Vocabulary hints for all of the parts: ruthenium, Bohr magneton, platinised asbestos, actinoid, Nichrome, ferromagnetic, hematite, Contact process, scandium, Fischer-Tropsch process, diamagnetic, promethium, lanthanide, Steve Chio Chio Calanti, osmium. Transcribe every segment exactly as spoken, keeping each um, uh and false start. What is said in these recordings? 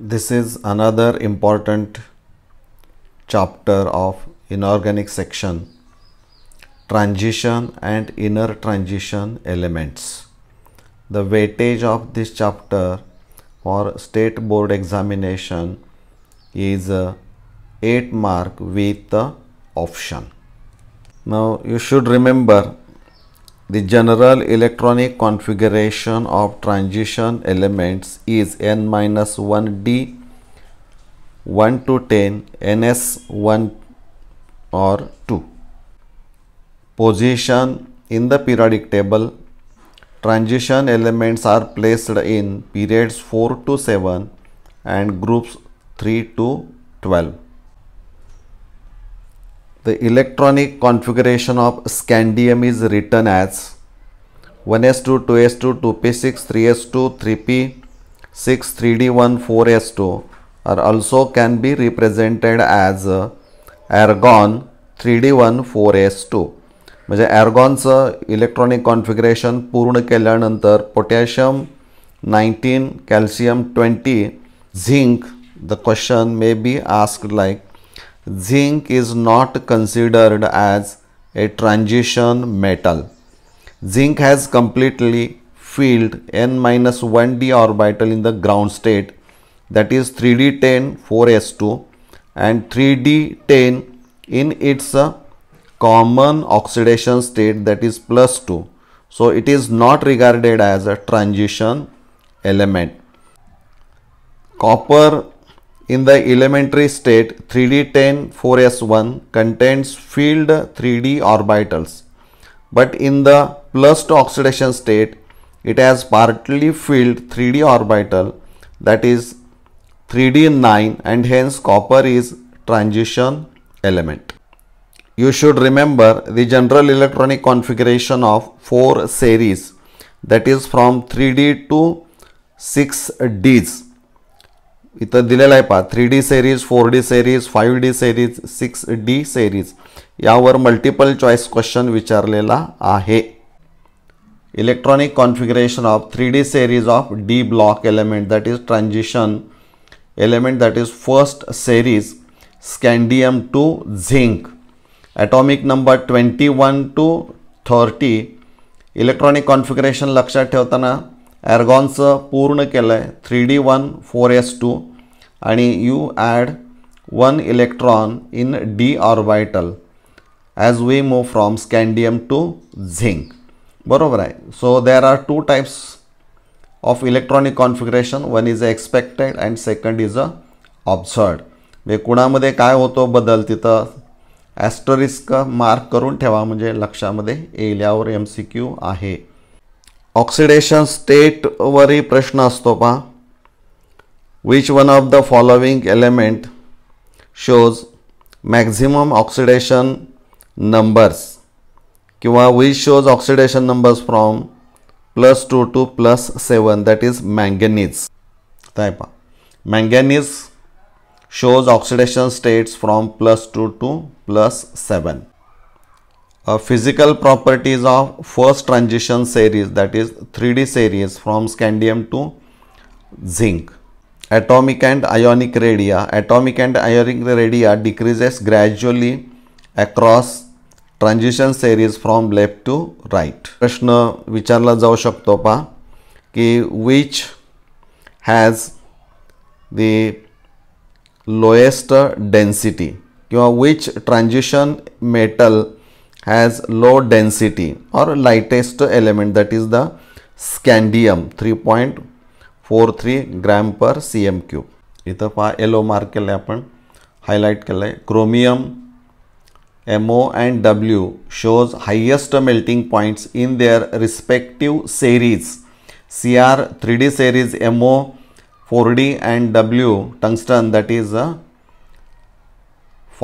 This is another important chapter of inorganic section, transition and inner transition elements. The weightage of this chapter for state board examination is eight mark with the option. Now you should remember the general electronic configuration of transition elements is N minus one D, one to ten, N S one or two. Position in the periodic table. Transition elements are placed in periods four to seven and groups three to twelve. The electronic configuration of scandium is written as one S two, two S two, two P six, three S two, three P six, three D one, four S two, or also can be represented as argon three D one, four S two. म्हणजे argonचं electronic configuration पूर्ण केल्यानंतर potassium nineteen, calcium twenty, zinc. The question may be asked like, zinc is not considered as a transition metal. Zinc has completely filled N minus one D orbital in the ground state, that is three D ten, four S two, and three D ten in its common oxidation state, that is plus two. So it is not regarded as a transition element. Copper in the elementary state three D ten, four S one contains filled three D orbitals, but in the plus two oxidation state it has partly filled three D orbital, that is three D nine, and hence copper is transition element. You should remember the general electronic configuration of four series, that is from three D to six Ds. इथं दिलेला आहे पहा three D series, four D series, five D series, six D series. यावर multiple choice question विचारलेला आहे. Electronic configuration of three D series of D block element, that is transition element, that is first series, scandium to zinc, atomic number twenty-one to thirty. Electronic configuration लक्षात ठेवताना argonचं पूर्ण केलंय three D one, four S two, आणि you add one electron in d orbital as we move from scandium to zinc. बरोबर आहे. So there are two types of electronic configuration. One is expected and second is observed. म्हणजे कोणामध्ये काय होतो बदल तिथं ॲस्टरिस्क mark करून ठेवा म्हणजे लक्षामध्ये येईल. यावर एमसीक्यू आहे. ऑक्सिडेशन स्टेट वरी प्रश्न असतो पहा. Which one of the following element shows maximum oxidation numbers, किंवा which shows oxidation numbers from plus two to plus seven, that is manganese. काय पहा, manganese shows oxidation states from plus two to plus seven. Uh, physical properties of first transition series, that is three D series from scandium to zinc. Atomic and ionic radii. Atomic and ionic radii decreases gradually across transition series from left to right. प्रश्न विचारला जाऊ शकतो पहा की which has the lowest density, किंवा which transition metal has low density or lightest element, that is the scandium three point four three gram per C M cube. इथं पहा yellow mark केलं आहे आपण, हायलाइट केलं आहे. Chromium M O and W shows highest melting points in their respective series. C R three D series, M O four D, and W tungsten, that is a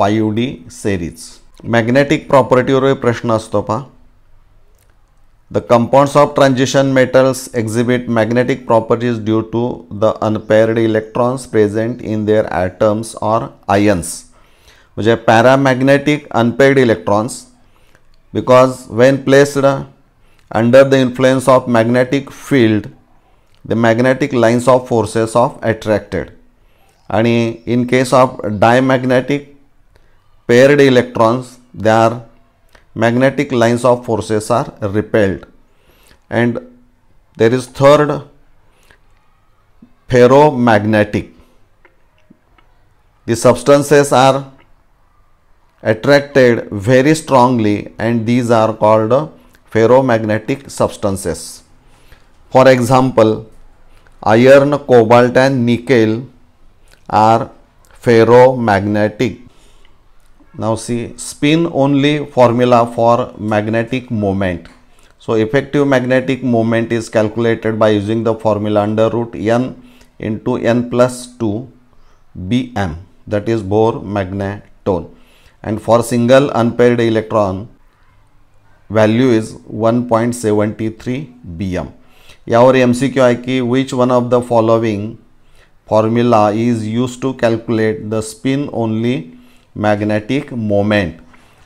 five D series. Magnetic प्रॉपर्टीवर प्रश्न असतो पहा. The compounds of transition metals exhibit magnetic properties due to the unpaired electrons present in their atoms or ions. म्हणजे paramagnetic unpaired electrons, because when placed under the influence of magnetic field the magnetic lines of forces of attracted. And in case of diamagnetic paired electrons, their magnetic lines of forces are repelled. And there is third, ferromagnetic. The substances are attracted very strongly and these are called ferromagnetic substances. For example, iron, cobalt and nickel are ferromagnetic. Now see, spin only formula for magnetic moment. So effective magnetic moment is calculated by using the formula under root n into n plus two B M, that is Bohr magneton. And for single unpaired electron, value is one point seven three B M. Our M C Q, which one of the following formula is used to calculate the spin only magnetic moment?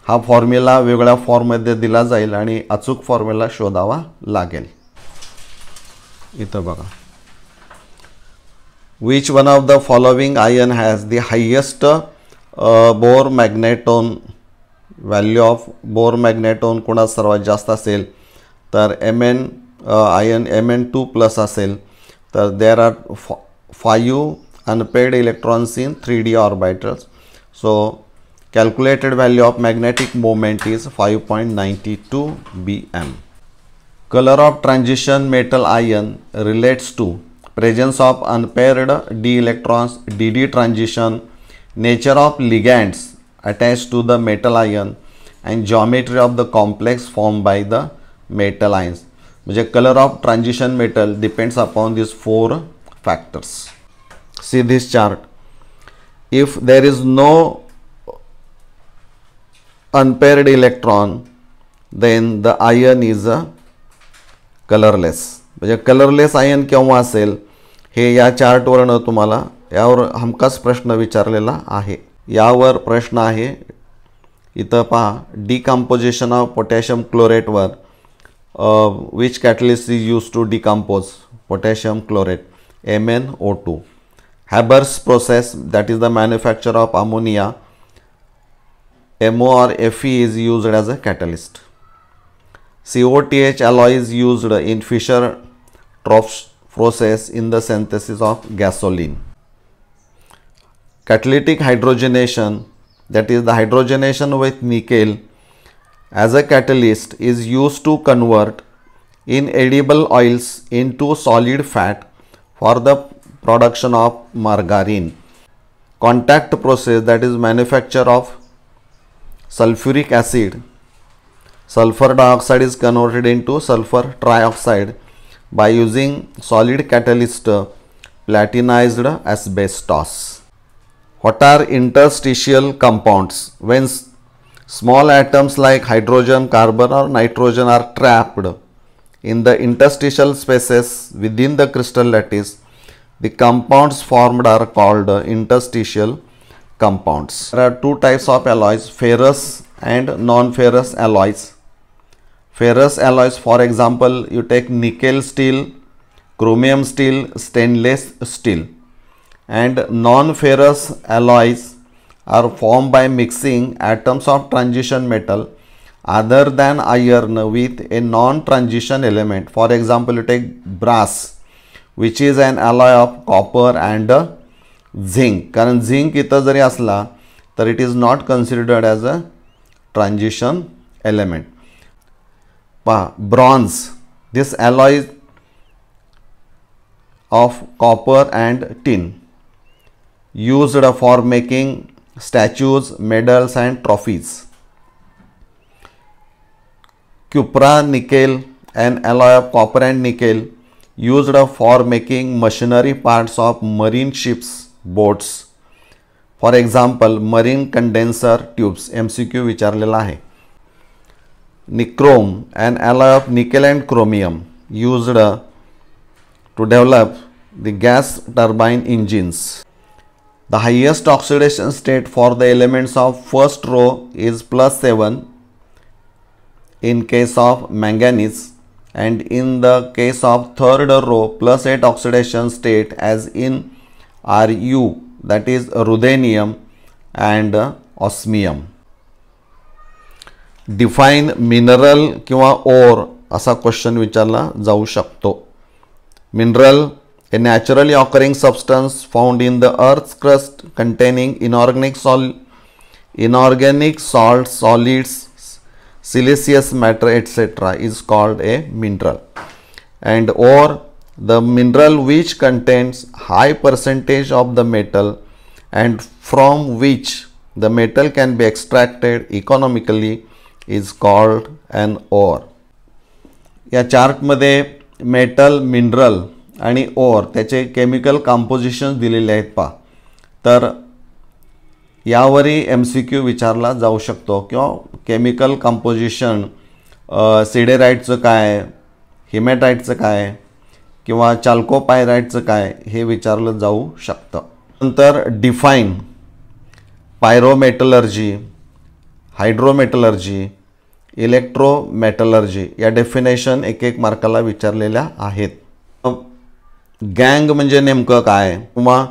हा formula वेगळ्या फॉर्ममध्ये दिला जाईल आणि अचूक formula शोधावा लागेल. इथं बघा, which one of the following iron has the highest uh, Bohr magneton value of Bohr magneton कोणा सर्वात जास्त असेल तर Mn iron M N two plus असेल तर there are five unpaired electrons in three D orbitals. So calculated value of magnetic moment is five point nine two B M. Color of transition metal ion relates to presence of unpaired d electrons, d d transition, nature of ligands attached to the metal ion and geometry of the complex formed by the metal ions. The color of transition metal depends upon these four factors. See this chart. If there is no unpaired electron, then the ion is a colorless. Colorless ion केव्हा असेल हे या chart वरन तुम्हाला यावर हमखास प्रश्न विचारलेला आहे. यावर प्रश्न आहे, इथं पहा, डिकम्पोजिशन ऑफ पोटॅशियम क्लोरेट वर which catalyst is use to decompose potassium chlorate, M n O two. Haber's process, that is the manufacture of ammonia, M O or F E is used as a catalyst. C O T H alloy is used in Fischer-Tropsch process in the synthesis of gasoline. Catalytic hydrogenation, that is the hydrogenation with nickel as a catalyst, is used to convert inedible oils into solid fat for the production of margarine. Contact process, that is manufacture of sulfuric acid, sulfur dioxide is converted into sulfur trioxide by using solid catalyst platinized asbestos. What are interstitial compounds? When small atoms like hydrogen, carbon or nitrogen are trapped in the interstitial spaces within the crystal lattice, the compounds formed are called interstitial compounds. There are two types of alloys, ferrous and non-ferrous alloys. Ferrous alloys, for example, you take nickel steel, chromium steel, stainless steel. And non-ferrous alloys are formed by mixing atoms of transition metal other than iron with a non-transition element. For example, you take brass, which is an alloy of copper and zinc, कारण zinc इथं जरी असला तर it is not considered as a transition element. पहा, bronze, this alloy of copper and tin used for making statues, medals and trophies. Cupro nickel, and alloy of copper and nickel used for making machinery parts of marine ships, boats. For example, marine condenser tubes, M C Q विचारलेला आहे. Nichrome, an alloy of nickel and chromium, used to develop the gas turbine engines. The highest oxidation state for the elements of first row is plus seven in case of manganese, and in the case of third row plus eight oxidation state as in R U that is ruthenium and osmium. Define mineral किंवा ore असा question विचारला जाऊ शकतो. Mineral, a naturally occurring substance found in the earth's crust containing inorganic sol inorganic salts, solids, siliceous matter, et cetera is called a mineral. And ore, the mineral which contains high percentage of the metal and from which the metal can be extracted economically is called an ore. या chart मध्ये metal, mineral आणि ore त्याचे chemical compositions दिलेले आहेत पहा. तर यावरी MCQ विचारला जाऊ शकतो किंवा केमिकल कंपोजिशन सिडेराइटचं काय, हिमॅटाइटचं काय किंवा चाल्कोपायराइटचं काय हे विचारलं जाऊ शकतं. नंतर डिफाइन पायरोमेटलर्जी, हायड्रोमेटलर्जी, इलेक्ट्रोमेटलर्जी या डेफिनेशन एक एक मार्काला विचारलेल्या आहेत. गैंग म्हणजे नेमकं काय किंवा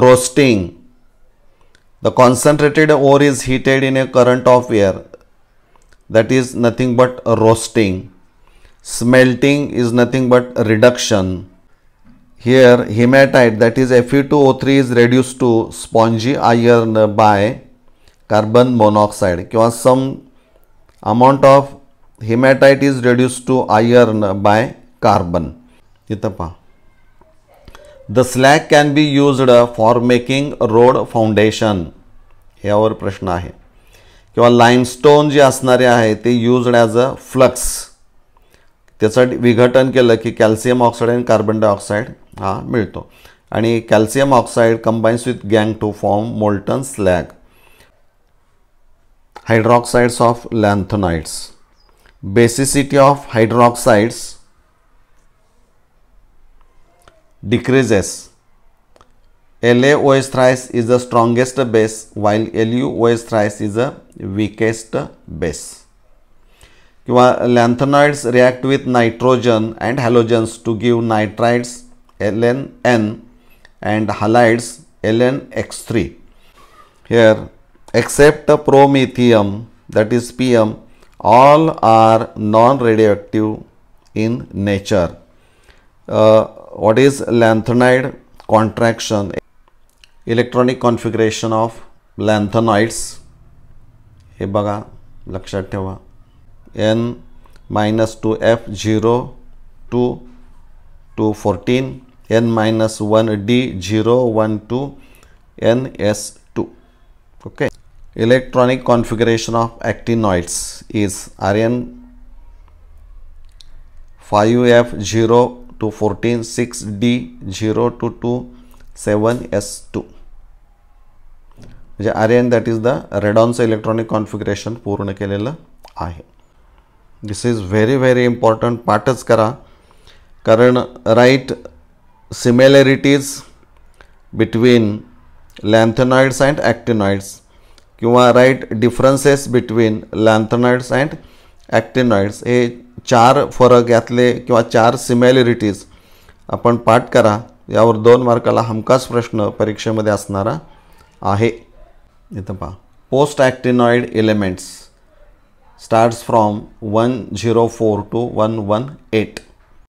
roasting. The concentrated ore is heated in a current of air that is nothing but roasting. Smelting is nothing but reduction. Here hematite that is F e two O three is reduced to spongy iron by carbon monoxide किंवा some amount of hematite is reduced to iron by carbon. इथं पहा. The slag can be used for making road foundation यावर प्रश्न आहे. किंवा limestone जे असणारे आहे ते used as a flux, त्याचं विघटन केलं की calcium oxide and carbon dioxide हा मिळतो आणि calcium oxide combines with gangue to form molten slag. Hydroxides of lanthanides. Basicity of hydroxides decreases. LaOH three is the strongest base while LuOH three is the weakest base. Lanthanides react with nitrogen and halogens to give nitrides L n N and halides L n X three. Here except promethium, that is P M, all are non-radioactive in nature. Uh, what is lanthanide contraction? Electronic configuration of lanthanides. हे बघा लक्षात ठेवा. N minus two F zero two to fourteen, N minus one D zero one to N S two. Okay. Electronic configuration of actinoids is R N five F zero to fourteen, six D zero to two, seven S two. R N, that is the radon's electronic configuration पूर्ण केलेलं आहे. This is very very important. पाठच करा कारण write similarities between lanthanides and actinoids. किंवा write differences between lanthanides and actinoids हे चार फरक यातले किंवा चार सिमिलॅरिटीज आपण पाठ करा. यावर दोन मार्काला हमखास प्रश्न परीक्षेमध्ये असणारा आहे. इथं पहा. Post actinoid elements starts from one zero four two one one eight.